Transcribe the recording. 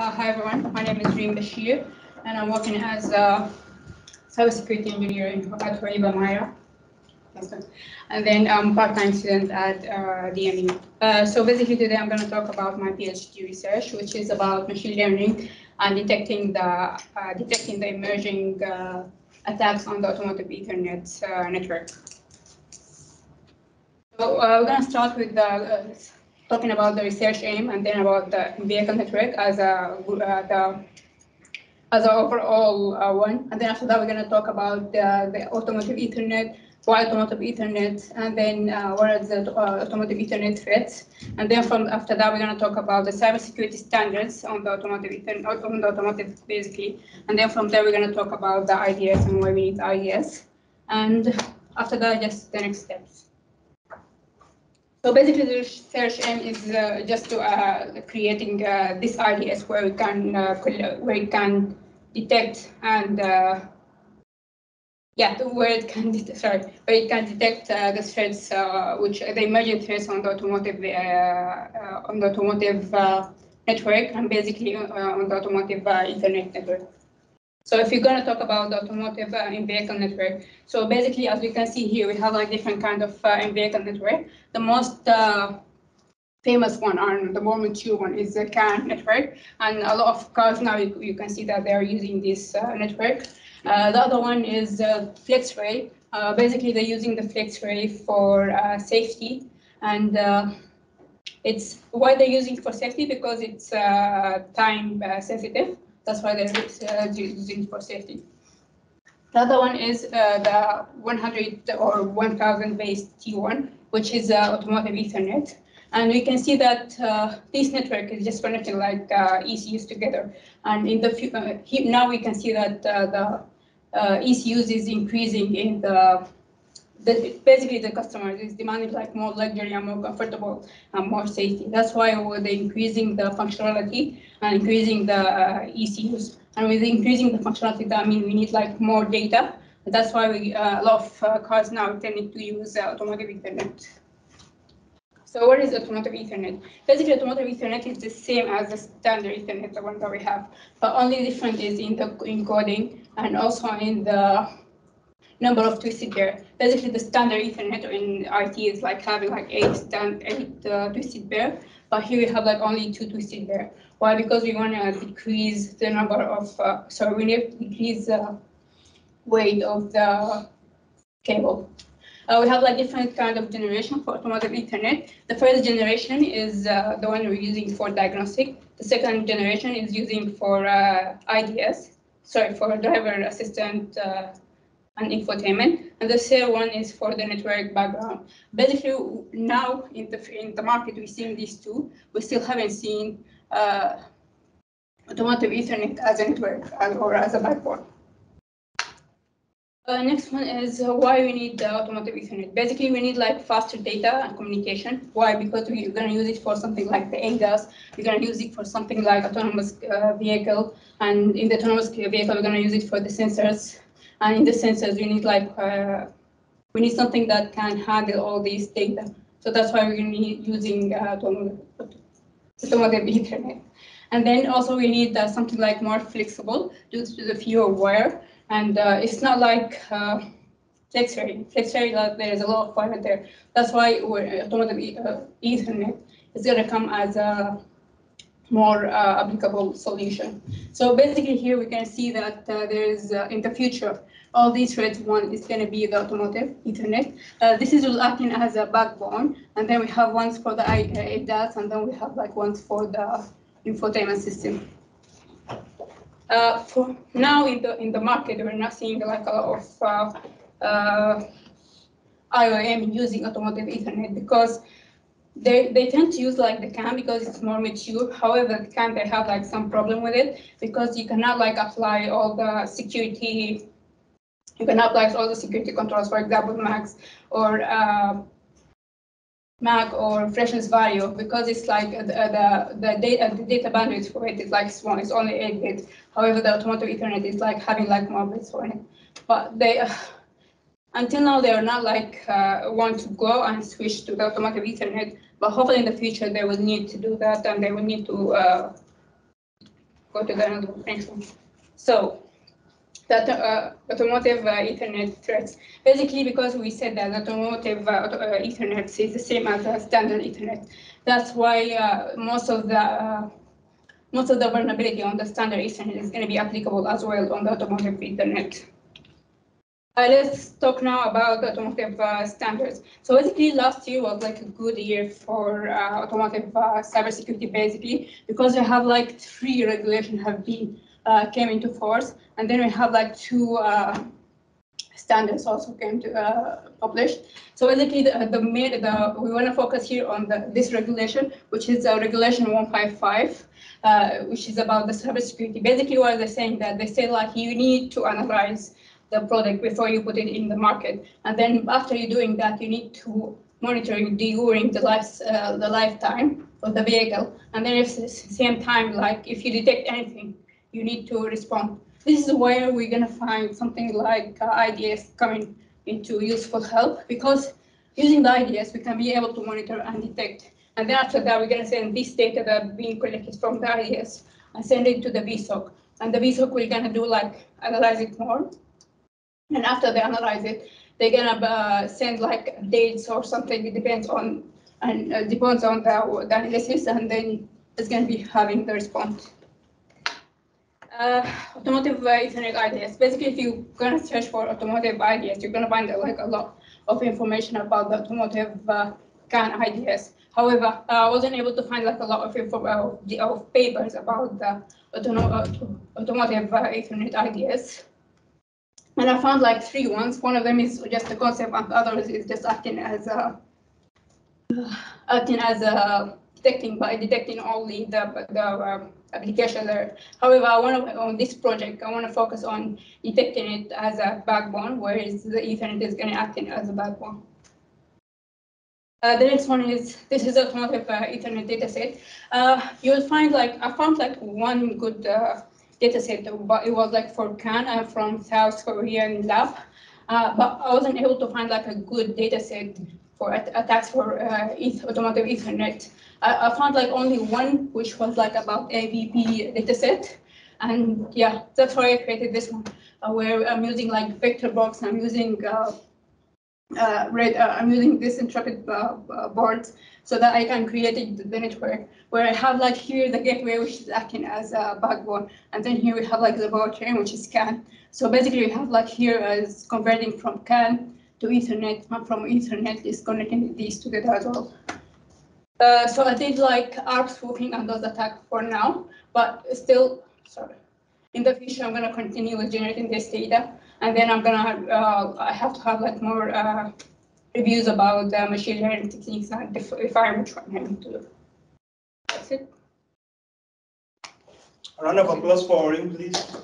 Hi everyone, my name is Reem Bashir and I'm working as a cybersecurity engineer at Huawei Bamaya, and then I'm part-time student at DME. So basically today I'm going to talk about my PhD research, which is about machine learning and detecting the emerging attacks on the automotive Ethernet network. So we're going to start with talking about the research aim, and then about the vehicle network as an overall one, and then after that we're going to talk about the automotive Ethernet, why automotive Ethernet, and then what are the automotive Ethernet threats, and then after that we're going to talk about the cybersecurity standards on the automotive Ethernet, on the automotive basically, and then from there we're going to talk about the IDS and why we need IDS, and after that just the next steps. So basically, the research aim is just to creating this IDS where we can detect and where it can detect the threats, which the emerging threats on the automotive network, and basically on the automotive Ethernet network. So if you're going to talk about the automotive in-vehicle network, so basically, as we can see here, we have like different kind of in-vehicle network. The most famous one, and the more mature one, is the CAN network, and a lot of cars now you can see that they are using this network. The other one is FlexRay. Basically, they're using the FlexRay for safety, and it's why they're using it for safety because it's time sensitive. That's why they're using for safety. The other one is the 100 or 1000 based T1, which is automotive Ethernet. And we can see that this network is just connecting like ECUs together. And in the now we can see that the ECUs is increasing in basically the customer is demanding like more luxury and more comfortable and more safety. That's why they're increasing the functionality and increasing the ECUs. And with increasing the functionality, that means we need like more data. That's why we, a lot of cars now tending to use automotive Ethernet. So what is automotive Ethernet? Basically, automotive Ethernet is the same as the standard Ethernet, the one that we have, but only different is in the encoding and also in the number of twisted pair. Basically, the standard Ethernet in IT is like having like eight twisted pair, but here we have like only 2 twisted pair. Why? Because we want to decrease the number of, we need to decrease the weight of the cable. We have like different kind of generation for automotive Ethernet. The first generation is the one we're using for diagnostic. The second generation is using for driver assistant and infotainment, and the third one is for the network background. Basically, now in the market, we're seeing these two. We still haven't seen automotive Ethernet as a network or as a backbone. Next one is why we need automotive Ethernet. Basically, we need like faster data and communication. Why? Because we're going to use it for something like the ADAS. We're going to use it for something like autonomous vehicle, and in the autonomous vehicle, we're going to use it for the sensors. And in the sensors, we need like something that can handle all these data. So that's why we're going to be using automotive Ethernet. And then also we need something like more flexible due to the fewer wire. And it's not like FlexRay. FlexRay, there is a lot of wire there. That's why automotive Ethernet is going to come as a more applicable solution. So basically here we can see that there is, in the future, all these threads one is going to be the automotive Ethernet. This is acting as a backbone, and then we have ones for the ADAS, and then we have like ones for the infotainment system. For now in the market, we're not seeing like a lot of IOM using automotive Ethernet because They tend to use like the CAN because it's more mature. However, the CAN, they have like some problem with it because you cannot like apply all the security. You cannot apply all the security controls, for example, MAC or freshness value, because it's like the data bandwidth for it is like small. It's only 8 bits. However, the automotive Ethernet is like having like more bits for it. But they. Until now, they are not like want to go and switch to the automotive Ethernet, but hopefully in the future they will need to do that, and they will need to go to the another one. Thanks. So that automotive Ethernet threads, basically because we said that automotive Ethernet is the same as standard Ethernet. That's why most of the vulnerability on the standard Ethernet is going to be applicable as well on the automotive Ethernet. Let's talk now about automotive standards. So basically, last year was like a good year for automotive cybersecurity, basically, because we have like 3 regulations have been came into force, and then we have like 2 standards also came to published. So basically, we want to focus here on this regulation, which is regulation 155, which is about the cybersecurity. Basically, what they're saying that they say like you need to analyze the product before you put it in the market, and then after you're doing that, you need to monitor during the lifetime of the vehicle, and then at the same time, like if you detect anything, you need to respond. This is where we're gonna find something like IDS coming into useful help, because using the IDS, we can be able to monitor and detect, and then after that, we're gonna send this data that being collected from the IDS and send it to the VSOC, and the VSOC we're gonna do like analyze it more. And after they analyze it, they're gonna send like dates or something. It depends on the analysis, and then it's gonna be having the response. Automotive Ethernet IDS. Basically, if you're gonna search for automotive IDS, you're gonna find like a lot of information about the automotive CAN IDS. However, I wasn't able to find like a lot of papers about the automotive Ethernet IDS. And I found like 3 ones. One of them is just a concept, and the other is just detecting only the application there. However, on this project, I want to focus on detecting it as a backbone, whereas the Ethernet is going to act as a backbone. The next one is, this is automotive Ethernet dataset. You'll find like, I found like 1 good dataset, but it was like for CAN from South Korean lab, but I wasn't able to find like a good dataset for attacks for automotive Ethernet. I found like only 1, which was like about AVP dataset, and yeah, that's why I created this one, where I'm using like vector box, I'm using I'm using this Intrepid boards so that I can create the network where I have like here the gateway, which is acting as a backbone, and then here we have like the power train, which is CAN. So basically, we have like here as converting from CAN to Ethernet, and from Ethernet is connecting these together as well. So I did like ARP spoofing and those attacks for now, but still, sorry. In the future, I'm gonna continue with generating this data, and then I'm gonna I have to have like more reviews about machine learning techniques and define which one I'm having to do. That's it. A round of applause for Reem, please.